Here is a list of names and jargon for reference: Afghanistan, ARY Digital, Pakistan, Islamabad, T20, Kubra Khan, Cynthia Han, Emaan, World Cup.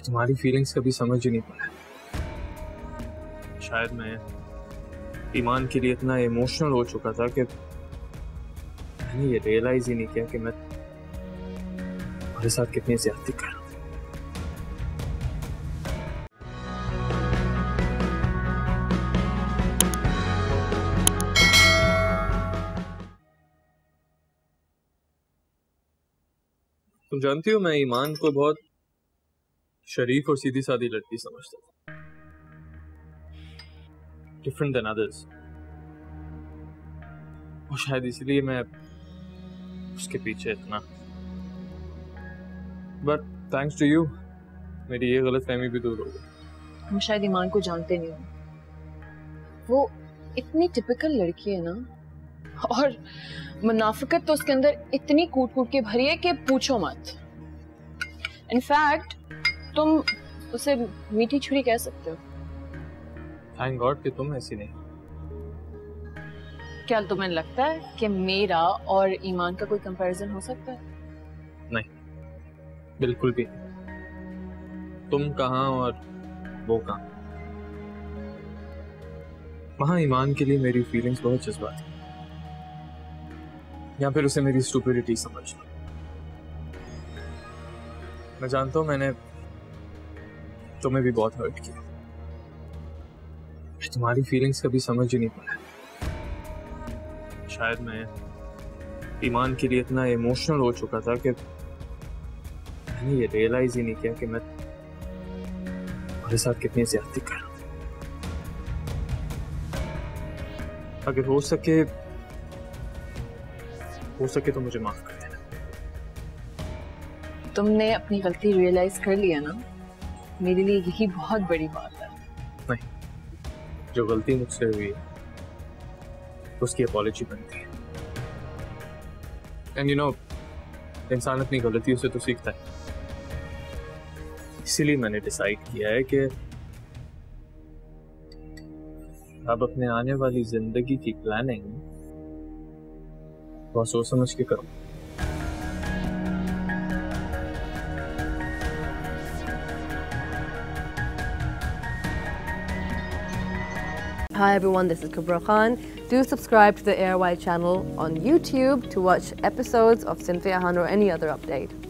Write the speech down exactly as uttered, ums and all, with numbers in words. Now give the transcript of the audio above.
तुम्हारी फीलिंग्स कभी समझ ही नहीं पाया। शायद मैं ईमान के लिए इतना इमोशनल हो चुका था कि मैंने ये रियलाइज ही नहीं किया कि मैं तुम्हारे साथ कितनी ज्यादती कर रहा हूँ। तुम जानती हो, मैं ईमान को बहुत शरीफ और सीधी सादी लड़की समझता था, डिफरेंट देन अदर्स, और शायद इसलिए मैं उसके पीछे इतना। बट थैंक्स टू यू मेरी ये गलतफहमी भी दूर हो गई। हम शायद ईमान को जानते नहीं हो, वो इतनी टिपिकल लड़की है ना, और मुनाफिकत तो उसके अंदर इतनी कूट कूट के भरी है कि पूछो मत। इनफैक्ट तुम उसे मीठी छुरी कह सकते हो। थैंक गॉड कि तुम ऐसी नहीं। क्या तुम्हें लगता है कि मेरा और ईमान का कोई कंपैरिजन हो सकता है? नहीं, बिल्कुल भी। तुम कहाँ और वो कहाँ। वहाँ ईमान के लिए मेरी फीलिंग्स बहुत जज्बाती, या फिर उसे मेरी स्टूपिडिटी समझना। मैं जानता हूँ मैंने तुम्हें भी बहुत हर्ट किया, तुम्हारी फीलिंग्स कभी समझ ही नहीं पाया। शायद मैं ईमान के लिए इतना इमोशनल हो चुका था कि मैंने ये रियलाइज ही नहीं किया कि मैं तुम्हारे साथ कितनी ज्यादती कर रहा हूँ। अगर हो सके हो सके तो मुझे माफ कर देना। तुमने अपनी गलती रियलाइज कर लिया ना, मेरे लिए यही बहुत बड़ी बात है। नहीं, जो गलती मुझसे हुई उसकी अपॉलॉजी बनती है। एंड यू नो, इंसान अपनी गलतियों से तो सीखता है, इसीलिए मैंने डिसाइड किया है कि अब अपने आने वाली जिंदगी की प्लानिंग बहुत सोच समझ के करो। Hi everyone, this is Kubra Khan. Do subscribe to the A R Y channel on YouTube to watch episodes of Cynthia Han or any other update.